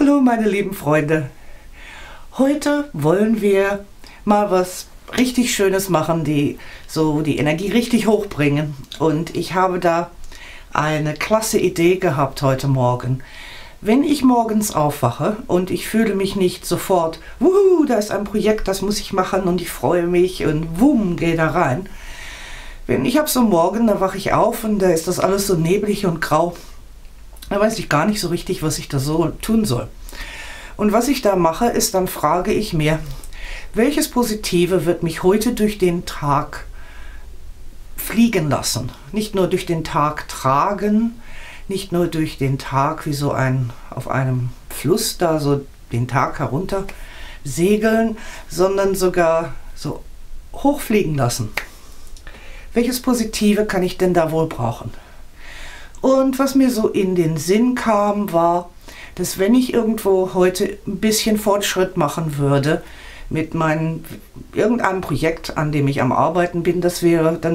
Hallo meine lieben Freunde, heute wollen wir mal was richtig Schönes machen, die so die Energie richtig hochbringen, und ich habe da eine klasse Idee gehabt heute Morgen. Wenn ich morgens aufwache und ich fühle mich nicht sofort, wuhu, da ist ein Projekt, das muss ich machen und ich freue mich und wumm, gehe da rein. Ich habe so morgen, da wache ich auf und da ist das alles so neblig und grau. Da weiß ich gar nicht so richtig, was ich da so tun soll. Und was ich da mache, ist, dann frage ich mir, welches Positive wird mich heute durch den Tag fliegen lassen? Nicht nur durch den Tag tragen, nicht nur durch den Tag wie so auf einem Fluss da so den Tag herunter segeln, sondern sogar so hochfliegen lassen. Welches Positive kann ich denn da wohl brauchen? Und was mir so in den Sinn kam, war, dass wenn ich irgendwo heute ein bisschen Fortschritt machen würde mit irgendeinem Projekt, an dem ich am Arbeiten bin, dann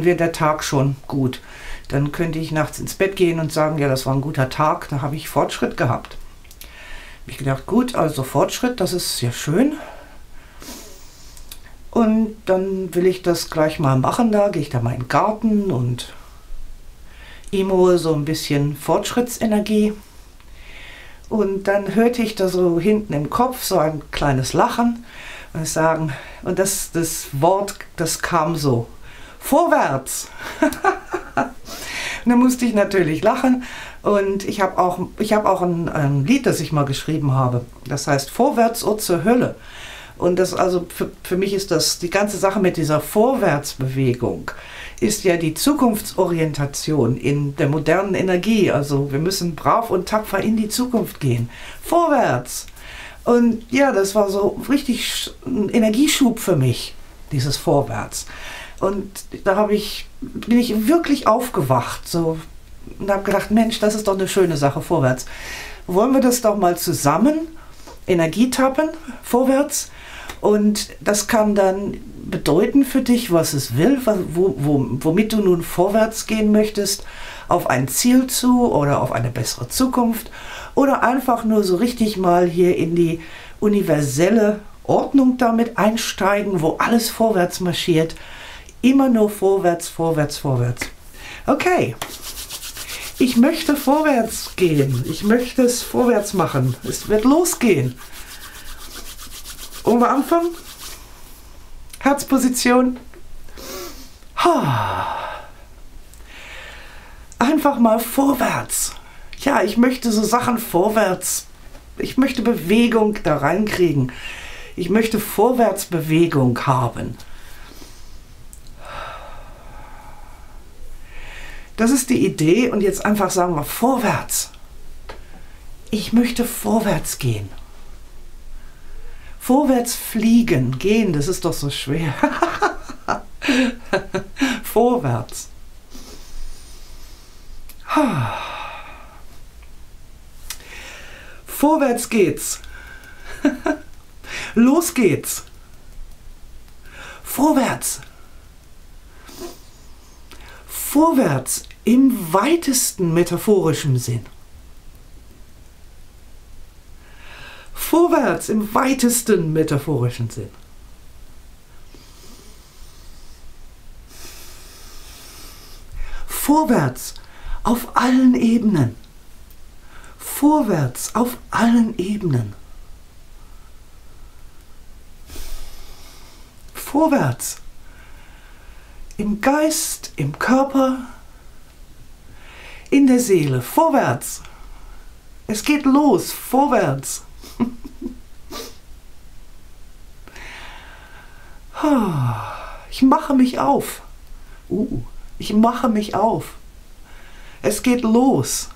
wäre der Tag schon gut. Dann könnte ich nachts ins Bett gehen und sagen, ja, das war ein guter Tag, da habe ich Fortschritt gehabt. Habe ich gedacht, gut, also Fortschritt, das ist sehr schön. Und dann will ich das gleich mal machen, da gehe ich da mal in den Garten und Imo, so ein bisschen Fortschrittsenergie, und dann hörte ich da so hinten im Kopf so ein kleines Lachen und sagen, und das Wort, das kam so, vorwärts. Und dann musste ich natürlich lachen, und ich habe auch ein Lied, das ich mal geschrieben habe, das heißt Vorwärts oder zur Hölle. Und das, also für mich ist das, die ganze Sache mit dieser Vorwärtsbewegung ist ja die Zukunftsorientation in der modernen Energie. Also wir müssen brav und tapfer in die Zukunft gehen. Vorwärts! Und ja, das war so richtig ein Energieschub für mich, dieses Vorwärts. Und da bin ich wirklich aufgewacht so, und habe gedacht, Mensch, das ist doch eine schöne Sache, Vorwärts. Wollen wir das doch mal zusammen, Energietappen, Vorwärts? Und das kann dann bedeuten für dich, was es will, womit du nun vorwärts gehen möchtest, auf ein Ziel zu oder auf eine bessere Zukunft oder einfach nur so richtig mal hier in die universelle Ordnung damit einsteigen, wo alles vorwärts marschiert. Immer nur vorwärts, vorwärts, vorwärts. Okay, ich möchte vorwärts gehen. Ich möchte es vorwärts machen. Es wird losgehen. Wollen wir anfangen? Herzposition. Einfach mal vorwärts. Ja, ich möchte so Sachen vorwärts. Ich möchte Bewegung da reinkriegen. Ich möchte Vorwärtsbewegung haben. Das ist die Idee, und jetzt einfach sagen wir vorwärts. Ich möchte vorwärts gehen. Vorwärts fliegen, gehen, das ist doch so schwer. Vorwärts. Vorwärts geht's. Los geht's. Vorwärts. Vorwärts im weitesten metaphorischen Sinn. Vorwärts im weitesten metaphorischen Sinn. Vorwärts auf allen Ebenen. Vorwärts auf allen Ebenen. Vorwärts im Geist, im Körper, in der Seele. Vorwärts. Es geht los. Vorwärts. Ich mache mich auf. Ich mache mich auf. Es geht los.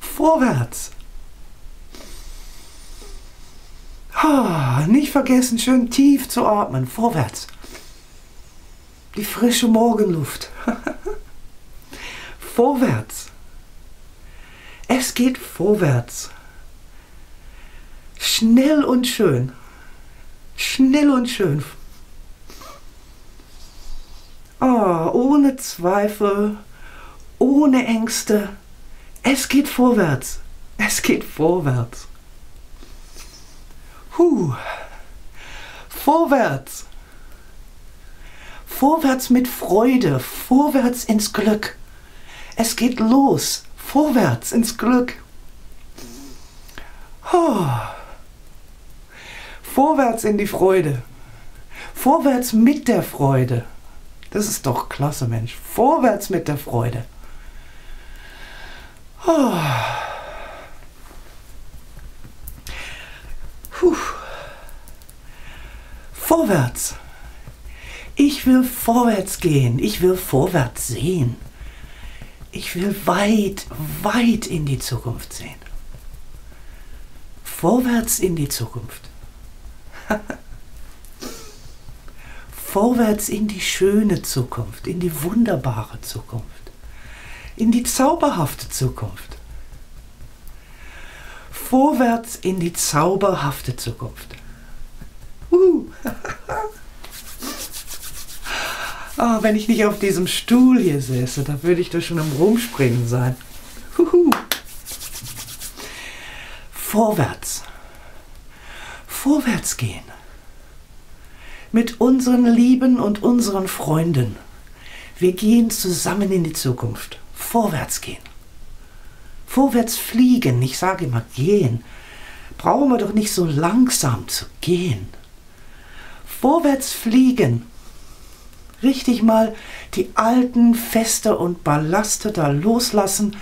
Vorwärts. Nicht vergessen, schön tief zu atmen. Vorwärts. Die frische Morgenluft. Vorwärts. Es geht vorwärts. Schnell und schön. Schnell und schön. Ohne Zweifel, ohne Ängste. Es geht vorwärts. Es geht vorwärts. Vorwärts. Vorwärts mit Freude, vorwärts ins Glück. Es geht los, vorwärts ins Glück. Vorwärts in die Freude. Vorwärts mit der Freude. Das ist doch klasse, Mensch. Vorwärts mit der Freude. Vorwärts. Ich will vorwärts gehen. Ich will vorwärts sehen. Ich will weit, weit in die Zukunft sehen. Vorwärts in die Zukunft. Vorwärts in die schöne Zukunft, in die wunderbare Zukunft, in die zauberhafte Zukunft. Vorwärts in die zauberhafte Zukunft. Oh, wenn ich nicht auf diesem Stuhl hier säße, da würde ich doch schon am Rumspringen sein. Vorwärts. Vorwärts gehen. Mit unseren Lieben und unseren Freunden. Wir gehen zusammen in die Zukunft. Vorwärts gehen. Vorwärts fliegen. Ich sage immer gehen. Brauchen wir doch nicht so langsam zu gehen. Vorwärts fliegen. Richtig mal die alten Feste und Ballaste da loslassen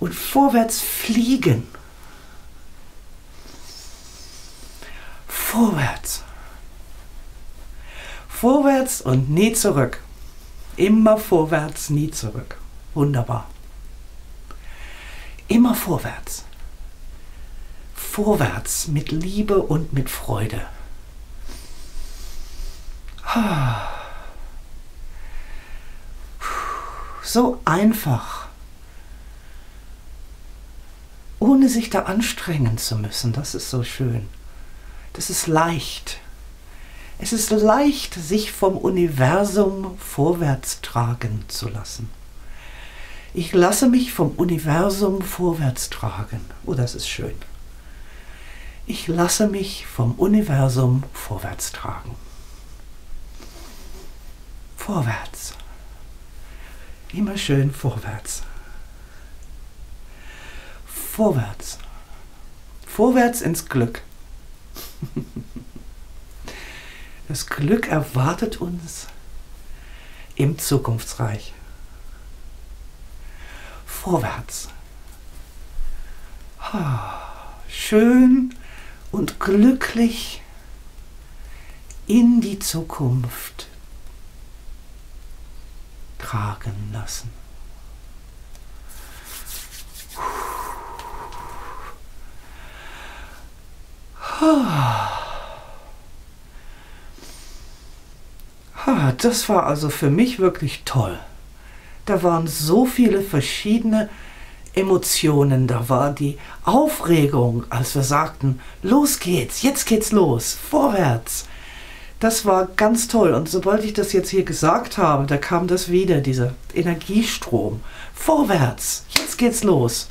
und vorwärts fliegen. Vorwärts. Vorwärts und nie zurück. Immer vorwärts, nie zurück. Wunderbar. Immer vorwärts. Vorwärts mit Liebe und mit Freude. So einfach, ohne sich da anstrengen zu müssen, das ist so schön. Das ist leicht. Es ist leicht, sich vom Universum vorwärts tragen zu lassen. Ich lasse mich vom Universum vorwärts tragen. Oh, das ist schön. Ich lasse mich vom Universum vorwärts tragen. Vorwärts. Immer schön vorwärts. Vorwärts. Vorwärts ins Glück. Das Glück erwartet uns im Zukunftsreich. Vorwärts. Schön und glücklich in die Zukunft tragen lassen. Das war also für mich wirklich toll. Da waren so viele verschiedene Emotionen. Da war die Aufregung, als wir sagten, los geht's, jetzt geht's los, vorwärts. Das war ganz toll. Und sobald ich das jetzt hier gesagt habe, da kam das wieder, dieser Energiestrom. Vorwärts, jetzt geht's los.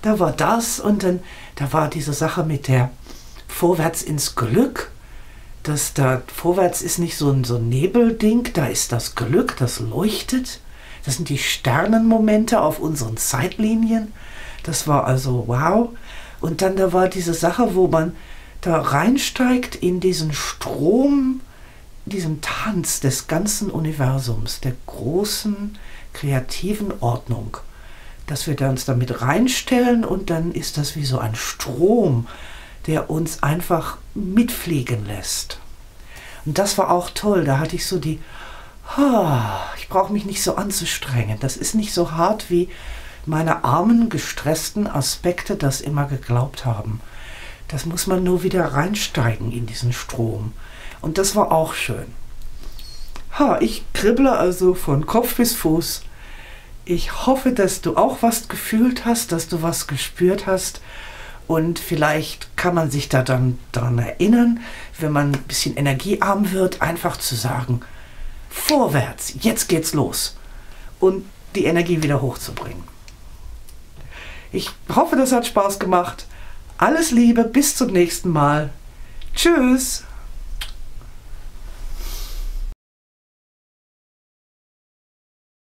Da war das und dann, da war diese Sache mit der Vorwärts ins Glück. Das da vorwärts ist nicht so ein Nebelding, da ist das Glück, das leuchtet. Das sind die Sternenmomente auf unseren Zeitlinien. Das war also wow. Und dann da war diese Sache, wo man da reinsteigt in diesen Strom, diesen Tanz des ganzen Universums, der großen kreativen Ordnung. Dass wir da uns damit reinstellen und dann ist das wie so ein Strom, der uns einfach mitfliegen lässt. Und das war auch toll. Da hatte ich so die, ich brauche mich nicht so anzustrengen. Das ist nicht so hart, wie meine armen, gestressten Aspekte das immer geglaubt haben. Das muss man nur wieder reinsteigen in diesen Strom. Und das war auch schön. Ich kribble also von Kopf bis Fuß. Ich hoffe, dass du auch was gefühlt hast, dass du was gespürt hast. Und vielleicht kann man sich da dann daran erinnern, wenn man ein bisschen energiearm wird, einfach zu sagen, vorwärts, jetzt geht's los. Und die Energie wieder hochzubringen. Ich hoffe, das hat Spaß gemacht. Alles Liebe, bis zum nächsten Mal. Tschüss!